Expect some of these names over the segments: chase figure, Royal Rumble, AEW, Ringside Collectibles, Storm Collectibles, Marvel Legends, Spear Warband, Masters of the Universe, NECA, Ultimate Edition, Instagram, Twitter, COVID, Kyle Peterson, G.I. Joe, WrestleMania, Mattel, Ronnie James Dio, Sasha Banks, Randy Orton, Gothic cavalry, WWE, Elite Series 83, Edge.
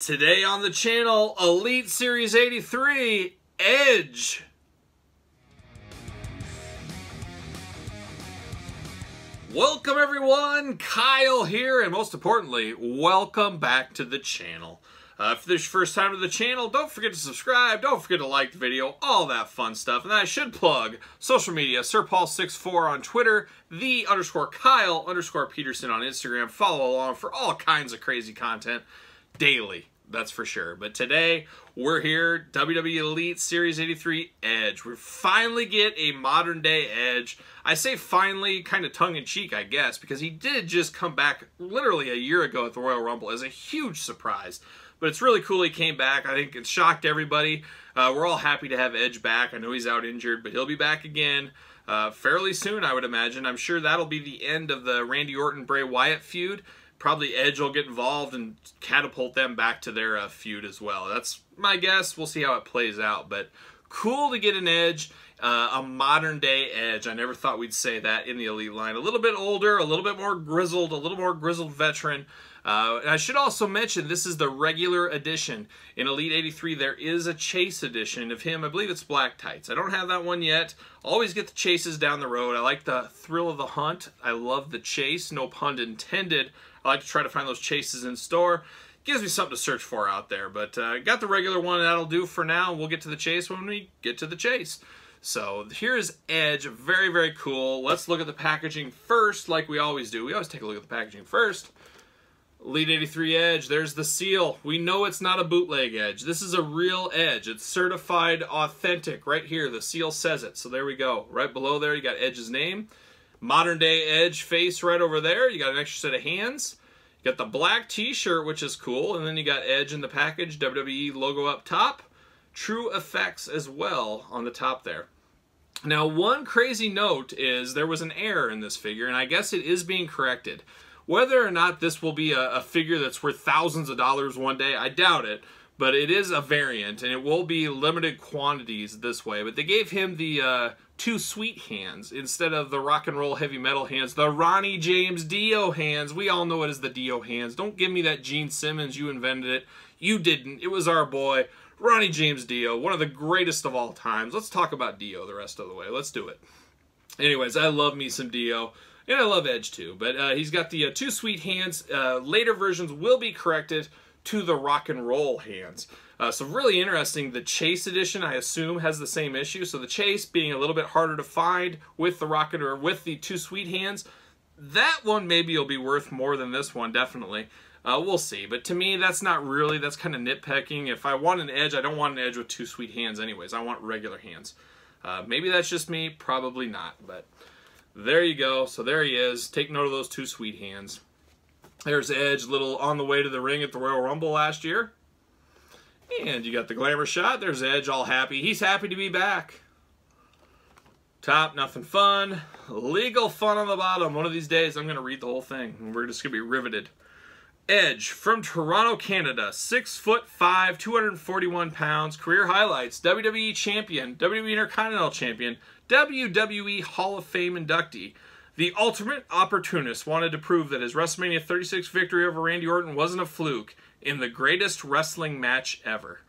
Today on the channel, Elite Series 83, Edge. Welcome everyone, Kyle here, and most importantly, welcome back to the channel. If this is your first time to the channel, don't forget to subscribe, don't forget to like the video, all that fun stuff. And then I should plug social media, SirPaul64 on Twitter, the_Kyle_Peterson on Instagram. Follow along for all kinds of crazy content daily, that's for sure. But today, we're here, WWE Elite Series 83 Edge. We finally get a modern day Edge. I say finally, kind of tongue-in-cheek, I guess, because he did just come back literally a year ago at the Royal Rumble as a huge surprise. But it's really cool he came back. I think it shocked everybody. We're all happy to have Edge back. I know he's out injured, but he'll be back again fairly soon, I would imagine. I'm sure that'll be the end of the Randy Orton-Bray Wyatt feud. Probably Edge will get involved and catapult them back to their feud as well. That's my guess. We'll see how it plays out. But cool to get an Edge, a modern-day Edge. I never thought we'd say that in the Elite line. A little bit older, a little more grizzled veteran. And I should also mention, this is the regular edition. In Elite 83, there is a Chase edition of him. I believe it's black tights. I don't have that one yet. Always get the Chases down the road. I like the thrill of the hunt. I love the Chase, no pun intended. I like to try to find those Chases in store. Gives me something to search for out there. But got the regular one. That'll do for now. We'll get to the Chase when we get to the Chase. So here's Edge. Very, very cool. Let's look at the packaging first like we always do. We always take a look at the packaging first. Elite 83 Edge, there's the seal. We know it's not a bootleg Edge. This is a real Edge. It's certified authentic right here. The seal says it. So there we go. Right below there, you got Edge's name. Modern day Edge face right over there. You got an extra set of hands. You got the black t-shirt, which is cool. And then you got Edge in the package. WWE logo up top. True Effects as well on the top there. Now, one crazy note is there was an error in this figure, and I guess it is being corrected. Whether or not this will be a figure that's worth thousands of dollars one day, I doubt it. But it is a variant, and it will be limited quantities this way. But they gave him the two sweet hands instead of the rock and roll heavy metal hands. The Ronnie James Dio hands. We all know it as the Dio hands. Don't give me that Gene Simmons. You invented it. You didn't. It was our boy, Ronnie James Dio, one of the greatest of all times. Let's talk about Dio the rest of the way. Let's do it. Anyways, I love me some Dio. And I love Edge too, but he's got the two sweet hands. Later versions will be corrected to the rock and roll hands. So really interesting. The Chase edition, I assume, has the same issue. So the Chase being a little bit harder to find with the rock and, or with the two sweet hands. That one maybe will be worth more than this one, definitely. We'll see. But to me, that's not really. That's kind of nitpicking. If I want an Edge, I don't want an Edge with two sweet hands, anyways. I want regular hands. Maybe that's just me. Probably not. But there you go. So there he is. Take note of those two sweet hands. There's Edge, little on the way to the ring at the Royal Rumble last year. And you got the glamour shot. There's Edge all happy. He's happy to be back. Top, nothing fun. Legal fun on the bottom. One of these days, I'm going to read the whole thing. And we're just going to be riveted. Edge from Toronto, Canada. 6'5", 241 pounds. Career highlights. WWE champion. WWE Intercontinental champion. WWE Hall of Fame inductee. The ultimate opportunist wanted to prove that his WrestleMania 36 victory over Randy Orton wasn't a fluke in the greatest wrestling match ever.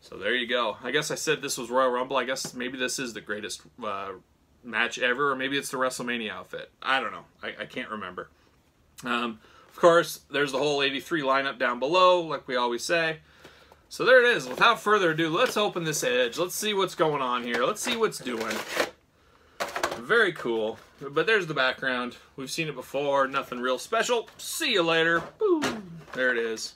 So there you go. I guess I said this was Royal Rumble. I guess maybe this is the greatest match ever, or maybe it's the WrestleMania outfit. I don't know. I can't remember. Of course, there's the whole 83 lineup down below, like we always say. So there it is. Without further ado, let's open this Edge. Let's see what's going on here. Let's see what's doing. Very cool. But there's the background. We've seen it before. Nothing real special. See you later. Boom. There it is.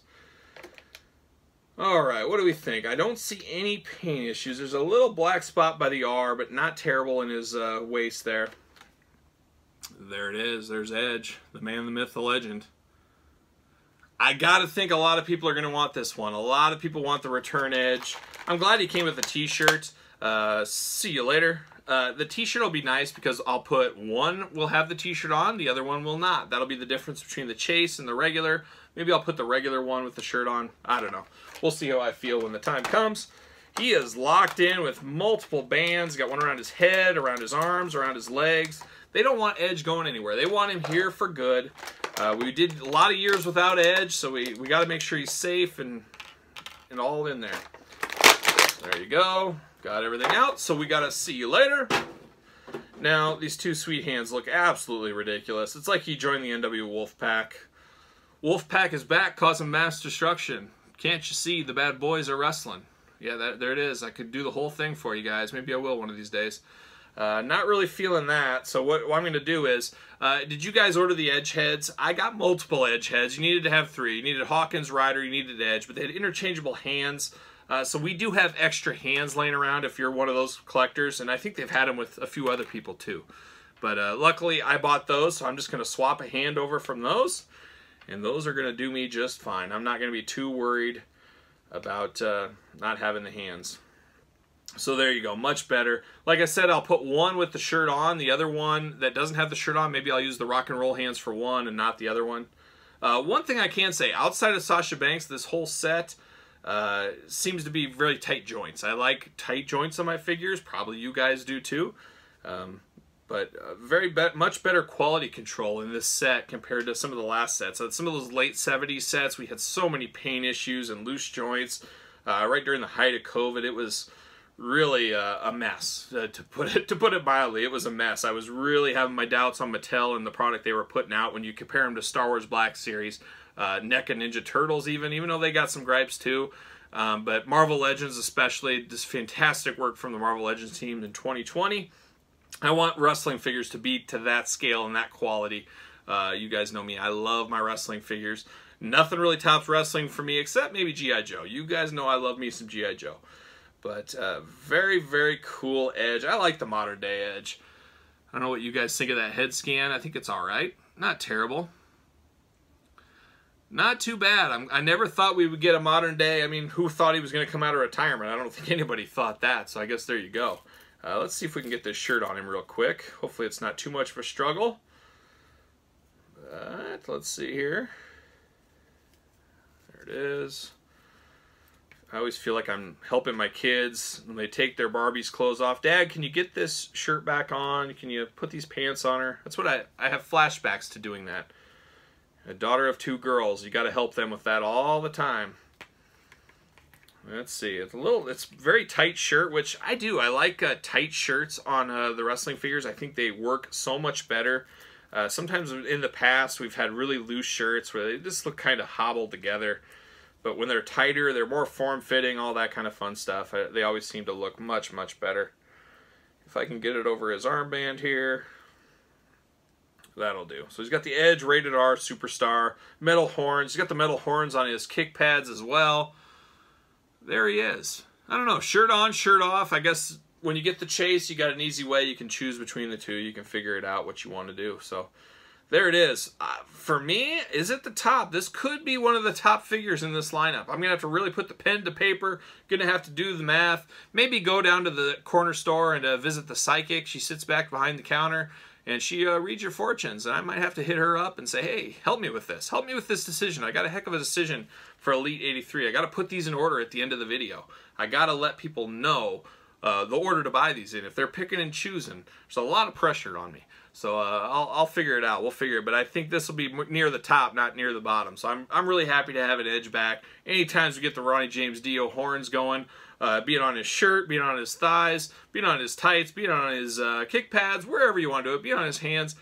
All right. What do we think? I don't see any paint issues. There's a little black spot by the R, but not terrible in his waist there. There it is. There's Edge. The man, the myth, the legend. I got to think a lot of people are going to want this one. A lot of people want the return Edge. I'm glad he came with a t-shirt. See you later. The t-shirt will be nice because I'll put one will have the t-shirt on, the other one will not. That'll be the difference between the Chase and the regular. Maybe I'll put the regular one with the shirt on. I don't know. We'll see how I feel when the time comes. He is locked in with multiple bands. Got one around his head, around his arms, around his legs. They don't want Edge going anywhere. They want him here for good. We did a lot of years without Edge, so we got to make sure he's safe and and all in there. There you go. Got everything out. So we got to see you later. Now, these two sweet hands look absolutely ridiculous. It's like he joined the NW Wolfpack. Wolfpack is back, causing mass destruction. Can't you see the bad boys are wrestling? Yeah, there it is. I could do the whole thing for you guys. Maybe I will one of these days. Not really feeling that, so what I'm going to do is, did you guys order the Edge heads? I got multiple Edge heads. You needed to have three. You needed Hawkins, Ryder, you needed Edge, but they had interchangeable hands. So we do have extra hands laying around if you're one of those collectors, and I think they've had them with a few other people too. But luckily, I bought those, so I'm just going to swap a hand over from those, and those are going to do me just fine. I'm not going to be too worried about not having the hands. So there you go, much better. Like I said, I'll put one with the shirt on, the other one that doesn't have the shirt on. Maybe I'll use the rock and roll hands for one and not the other one. One thing I can say, outside of Sasha Banks, this whole set... seems to be really tight joints. I like tight joints on my figures. Probably you guys do too. But much better quality control in this set compared to some of the last sets. Some of those late 70s sets, we had so many paint issues and loose joints. Right during the height of COVID, it was really a mess. To put it mildly, it was a mess. I was really having my doubts on Mattel and the product they were putting out when you compare them to Star Wars Black Series. NECA Ninja Turtles even though they got some gripes too. But Marvel Legends especially, just fantastic work from the Marvel Legends team in 2020. I want wrestling figures to be to that scale and that quality. You guys know me. I love my wrestling figures. Nothing really tops wrestling for me except maybe G.I. Joe. You guys know I love me some G.I. Joe. But very, very cool Edge. I like the modern day Edge. I don't know what you guys think of that head scan. I think it's alright. Not terrible. Not too bad. I never thought we would get a modern day. I mean, who thought he was going to come out of retirement? I don't think anybody thought that, so I guess there you go. Let's see if we can get this shirt on him real quick. Hopefully it's not too much of a struggle. But let's see here. There it is. I always feel like I'm helping my kids when they take their Barbie's clothes off. Dad, can you get this shirt back on? Can you put these pants on her? That's what I have flashbacks to doing that. A daughter of two girls, you got to help them with that all the time. Let's see, it's very tight shirt, which I do. I like tight shirts on the wrestling figures. I think they work so much better. Sometimes in the past we've had really loose shirts where they just look kind of hobbled together. But when they're tighter, they're more form-fitting, all that kind of fun stuff. They always seem to look much, much better. If I can get it over his armband here. That'll do. So he's got the Edge rated R superstar, metal horns. He's got the metal horns on his kick pads as well. There he is. I don't know, shirt on, shirt off. I guess when you get the chase, you got an easy way. You can choose between the two. You can figure it out what you want to do. So there it is. For me, is it the top? This could be one of the top figures in this lineup. I'm going to have to really put the pen to paper. Going to have to do the math. Maybe go down to the corner store and visit the psychic. She sits back behind the counter. And she reads your fortunes, and I might have to hit her up and say, hey, help me with this. Help me with this decision. I got a heck of a decision for Elite 83. I got to put these in order at the end of the video. I got to let people know the order to buy these in. If they're picking and choosing, there's a lot of pressure on me. So I'll figure it out. We'll figure it. But I think this will be near the top, not near the bottom. So I'm really happy to have an Edge back. Anytime we get the Ronnie James Dio horns going, be it on his shirt, be it on his thighs, be it on his tights, be it on his kick pads, wherever you want to do it, be it on his hands,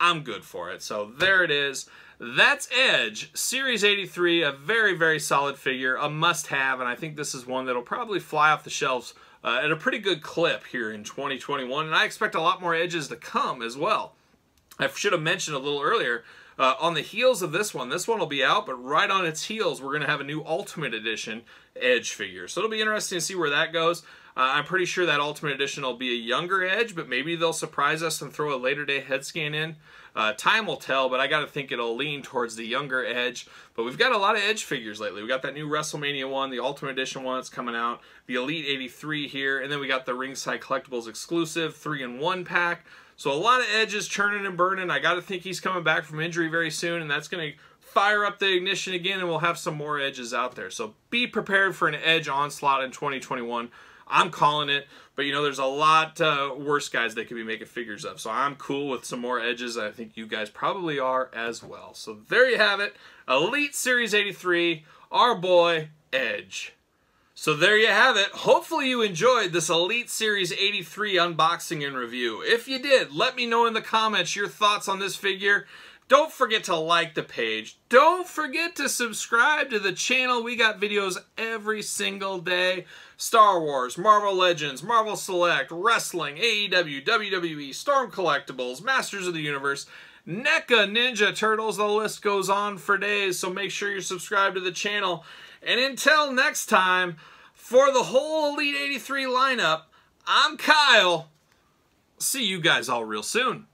I'm good for it. So there it is. That's Edge, Series 83, a very, very solid figure, a must-have, and I think this is one that'll probably fly off the shelves at a pretty good clip here in 2021, and I expect a lot more Edges to come as well. I should have mentioned a little earlier, on the heels of this one will be out, but right on its heels, we're going to have a new Ultimate Edition Edge figure. So it'll be interesting to see where that goes. I'm pretty sure that Ultimate Edition will be a younger Edge, but maybe they'll surprise us and throw a later day head scan in. Time will tell, but I got to think it'll lean towards the younger Edge. But we've got a lot of Edge figures lately. We got that new WrestleMania one, the Ultimate Edition one that's coming out, the Elite 83 here, and then we got the Ringside Collectibles exclusive 3-in-1 pack. So a lot of Edges churning and burning. I got to think he's coming back from injury very soon, and that's going to fire up the ignition again, and we'll have some more Edges out there. So be prepared for an Edge onslaught in 2021. I'm calling it, but you know, there's a lot worse guys they could be making figures of. So I'm cool with some more Edges. I think you guys probably are as well. So there you have it. Elite Series 83, our boy Edge. So there you have it. Hopefully you enjoyed this Elite Series 83 unboxing and review. If you did, let me know in the comments your thoughts on this figure. Don't forget to like the page. Don't forget to subscribe to the channel. We got videos every single day. Star Wars, Marvel Legends, Marvel Select, Wrestling, AEW, WWE, Storm Collectibles, Masters of the Universe, NECA, Ninja Turtles, the list goes on for days. So make sure you're subscribed to the channel. And until next time, for the whole Elite 83 lineup, I'm Kyle. See you guys all real soon.